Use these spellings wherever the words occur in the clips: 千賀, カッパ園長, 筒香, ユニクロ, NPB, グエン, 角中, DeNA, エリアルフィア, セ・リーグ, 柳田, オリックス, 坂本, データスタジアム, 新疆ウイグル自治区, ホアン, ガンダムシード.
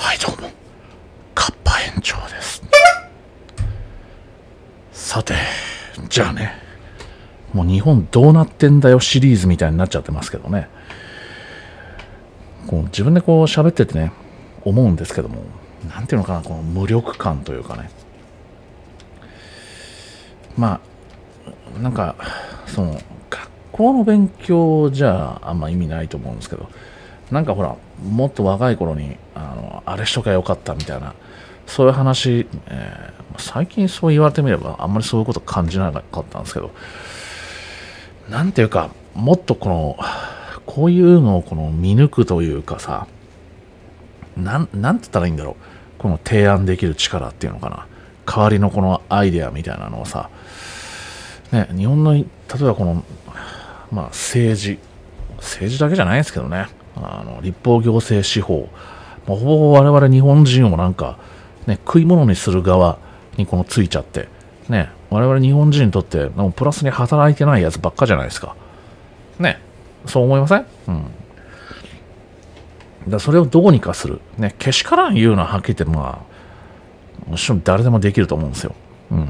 はいどうも、カッパ園長です。さて、じゃあね、もう日本どうなってんだよシリーズみたいになっちゃってますけどね、こう自分でこう喋っててね思うんですけども、なんていうのかな、この無力感というかね、まあなんかその学校の勉強じゃあんま意味ないと思うんですけど、なんかほらもっと若い頃にあれしときゃよかったみたいな、そういう話、最近そう言われてみればあんまりそういうこと感じなかったんですけど、なんていうかもっとこのこういうのをこの見抜くというかさ、なんて言ったらいいんだろう、この提案できる力っていうのかな、代わりのこのアイデアみたいなのをさ、ね、日本の例えばこの、まあ、政治だけじゃないですけどね、立法行政司法、まあ、ほぼほぼ我々日本人をなんか、ね、食い物にする側にこのついちゃって、ね、我々日本人にとってもうプラスに働いてないやつばっかじゃないですか。ね、そう思いません？うん。だそれをどうにかする。ね、けしからん言うのははっきり言って、まあ、もちろん誰でもできると思うんですよ。うん。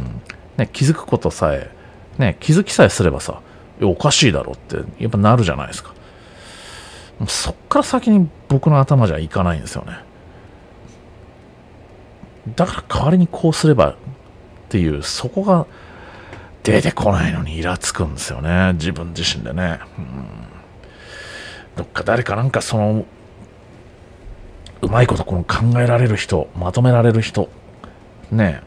ね、気づくことさえ、ね、気づきさえすればさ、おかしいだろって、やっぱなるじゃないですか。そっから先に僕の頭じゃいかないんですよね。だから代わりにこうすればっていう、そこが出てこないのにイラつくんですよね。自分自身でね。うん、どっか誰かなんかその、うまいことこの考えられる人、まとめられる人、ね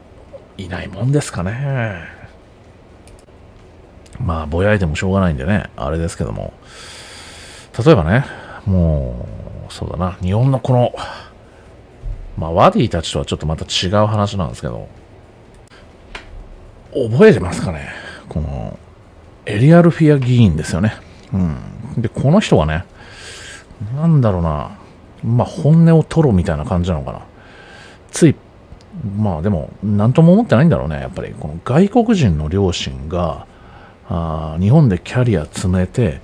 え、いないもんですかね。まあ、ぼやいてもしょうがないんでね、あれですけども。例えばね、もう、そうだな、日本のこの、まあ、ワディたちとはちょっとまた違う話なんですけど、覚えてますかね、この、エリアルフィア議員ですよね。うん。で、この人がね、なんだろうな、まあ、本音を取ろうみたいな感じなのかな。つい、まあ、でも、なんとも思ってないんだろうね、やっぱり。この外国人の両親が、日本でキャリア積めて、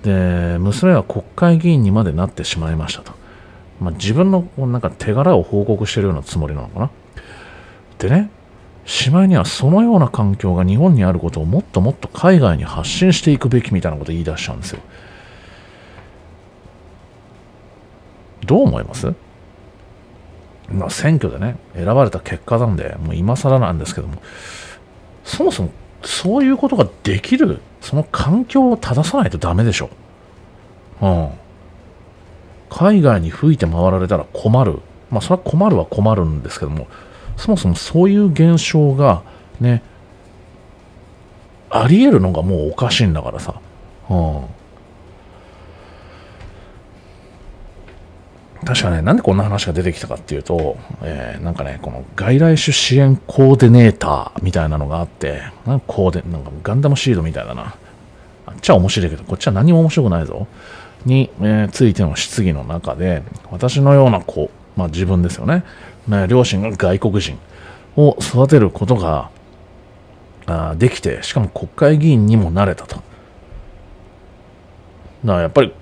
で娘は国会議員にまでなってしまいましたと、まあ、自分のなんか手柄を報告しているようなつもりなのかな。でね、しまいにはそのような環境が日本にあることをもっともっと海外に発信していくべきみたいなことを言い出しちゃうんですよ。どう思います？まあ、選挙でね選ばれた結果なんでもう今更なんですけども、そもそもそういうことができる、その環境を正さないとダメでしょ。うん。海外に吹いて回られたら困る。まあ、それは困るは困るんですけども、そもそもそういう現象が、ね、あり得るのがもうおかしいんだからさ。うん。確かね、なんでこんな話が出てきたかっていうと、なんかね、この外来種支援コーディネーターみたいなのがあって、なんかなんかガンダムシードみたいだな。あっちは面白いけど、こっちは何も面白くないぞ。に、ついての質疑の中で、私のような子、まあ自分ですよね。両親が外国人を育てることができて、しかも国会議員にもなれたと。だからやっぱり、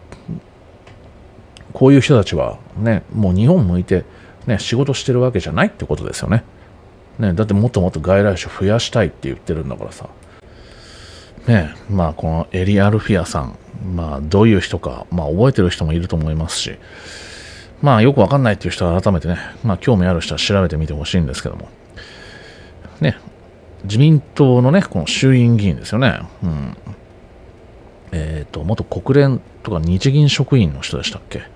こういう人たちは、ね、もう日本向いて、ね、仕事してるわけじゃないってことですよね。ね、だってもっともっと外来種増やしたいって言ってるんだからさ。ね、まあこのエリアルフィアさん、まあどういう人か、まあ覚えてる人もいると思いますし、まあよくわかんないっていう人は改めてね、まあ興味ある人は調べてみてほしいんですけども。ね、自民党のね、この衆院議員ですよね。うん。元国連とか日銀職員の人でしたっけ。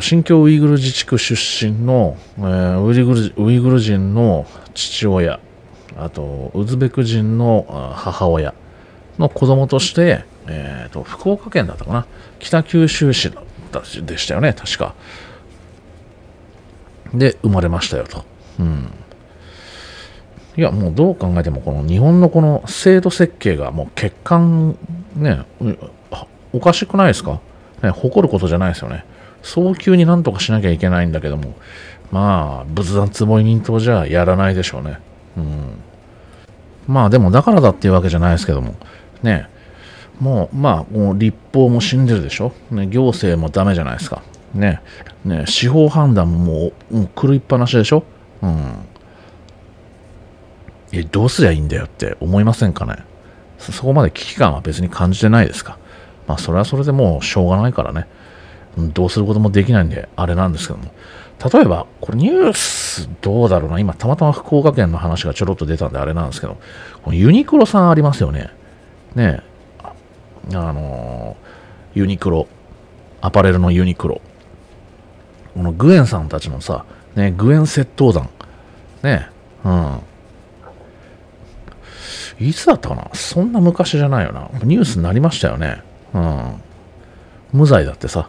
新疆ウイグル自治区出身の、ウイグル人の父親、あとウズベク人の母親の子供として、福岡県だったかな、北九州市でしたよね、確か。で、生まれましたよと。うん、いや、もうどう考えても、この日本のこの制度設計がもう欠陥、ね、おかしくないですか、ね、誇ることじゃないですよね。早急になんとかしなきゃいけないんだけども、まあ、仏壇つぼい人頭じゃやらないでしょうね。うん。まあ、でも、だからだっていうわけじゃないですけども、ね、もう、まあ、もう立法も死んでるでしょ、ね、行政もダメじゃないですか。ね、司法判断ももう狂いっぱなしでしょ。どうすりゃいいんだよって思いませんかね。そこまで危機感は別に感じてないですか。まあそれはそれでもうしょうがないからね、どうすることもできないんであれなんですけども、例えばこれニュースどうだろうな、今たまたま福岡県の話がちょろっと出たんであれなんですけど、このユニクロさんありますよね。ユニクロ、アパレルのユニクロ、このグエンさんたちのさ、グエン窃盗団ね、いつだったかな、そんな昔じゃないよな、ニュースになりましたよね。無罪だってさ。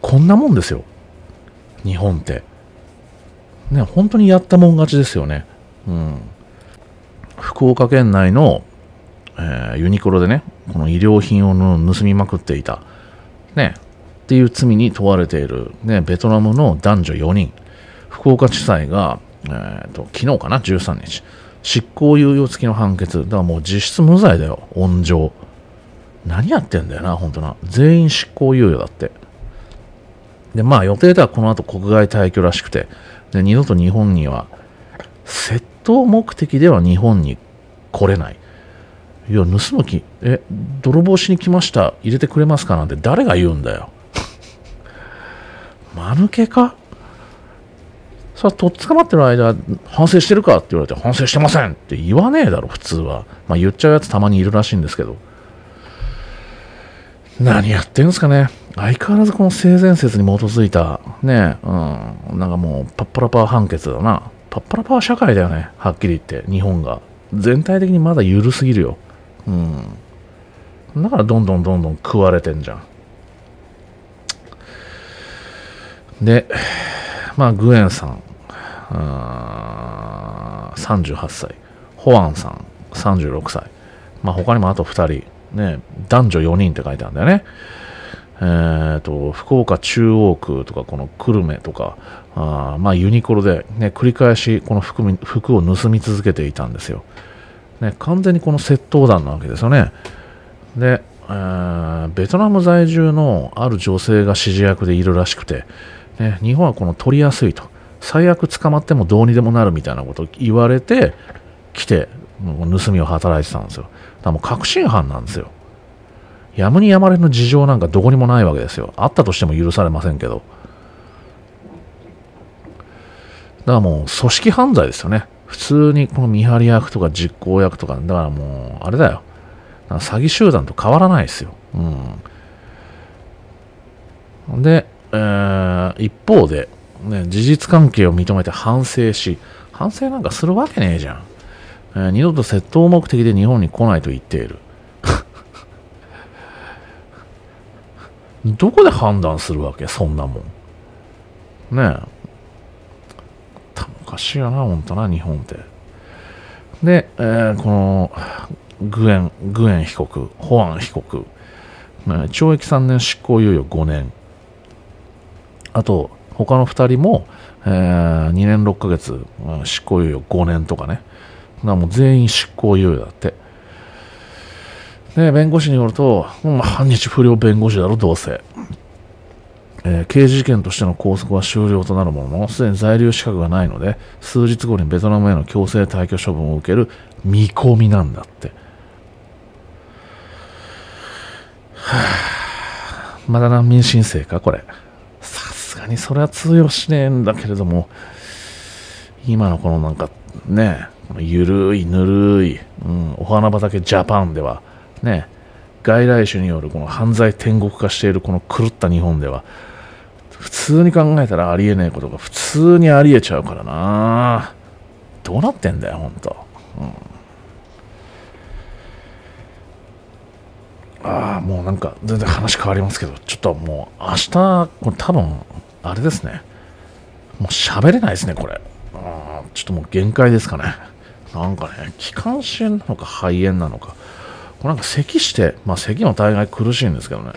こんなもんですよ、日本って。ね、本当にやったもん勝ちですよね。福岡県内の、ユニクロでね、この衣料品を盗みまくっていた、ね、っていう罪に問われている、ね、ベトナムの男女4人、福岡地裁が、昨日かな、13日。執行猶予付きの判決。だからもう実質無罪だよ、温情。何やってんだよな、本当な。全員執行猶予だって。で、まあ予定ではこの後国外退去らしくて、で、二度と日本には、窃盗目的では日本に来れない。いや、盗む気、泥棒しに来ました、入れてくれますかなんて誰が言うんだよ。間抜けか？さあ、とっ捕まってる間、反省してるかって言われて、反省してませんって言わねえだろ、普通は。まあ、言っちゃうやつたまにいるらしいんですけど。何やってんですかね。相変わらずこの性善説に基づいた、ね、なんかもう、パッパラパー判決だな。パッパラパー社会だよね、はっきり言って、日本が。全体的にまだ緩すぎるよ。だから、どんどん食われてんじゃん。で、まあ、グエンさん、38歳。ホアンさん、36歳。まあ、他にもあと2人、ね、男女4人って書いてあるんだよね。福岡中央区とか、この久留米とか、まあ、ユニクロで、ね、繰り返し、この服を盗み続けていたんですよ。ね、完全にこの窃盗団なわけですよね。で、ベトナム在住のある女性が指示役でいるらしくて、ね、日本はこの取りやすいと、最悪捕まってもどうにでもなるみたいなことを言われて来て盗みを働いてたんですよ。だからもう確信犯なんですよ。やむにやまれぬ事情なんかどこにもないわけですよ。あったとしても許されませんけど。だからもう組織犯罪ですよね。普通にこの見張り役とか実行役とか、だからもうあれだよ、だから詐欺集団と変わらないですよ。で、一方で、ね、事実関係を認めて反省し、反省なんかするわけねえじゃん。二度と窃盗目的で日本に来ないと言っている。どこで判断するわけ、そんなもん。ねえ。おかしいよな、ほんとな、日本って。で、この、グエン被告、ホアン被告、懲役3年、執行猶予5年。あと、他の2人も、2年6ヶ月、執行猶予5年とかね。もう全員執行猶予だって。で、弁護士によると、反日不良弁護士だろ、どうせ。刑事事件としての拘束は終了となるものの、すでに在留資格がないので、数日後にベトナムへの強制退去処分を受ける見込みなんだって。まだ難民申請か、これ。さすがにそれは通用しねえんだけれども、今のこのなんかね、ゆるいぬるい、お花畑ジャパンでは、ね、外来種によるこの犯罪天国化しているこの狂った日本では、普通に考えたらありえないことが普通にありえちゃうからな。どうなってんだよ、ほんと。もうなんか全然話変わりますけど、ちょっともう明日、これ多分あれですね、もう喋れないですね、これ。ちょっともう限界ですかね。なんかね、気管支炎なのか肺炎なのか、これなんか咳して、まあ咳も大概苦しいんですけどね、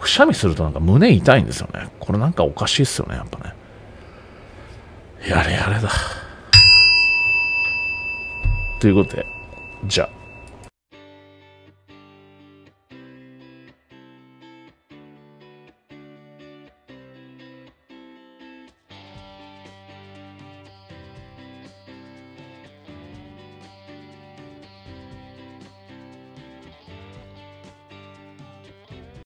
くしゃみするとなんか胸痛いんですよね。これなんかおかしいっすよね、やっぱね。やれやれだ。ということで、じゃあ。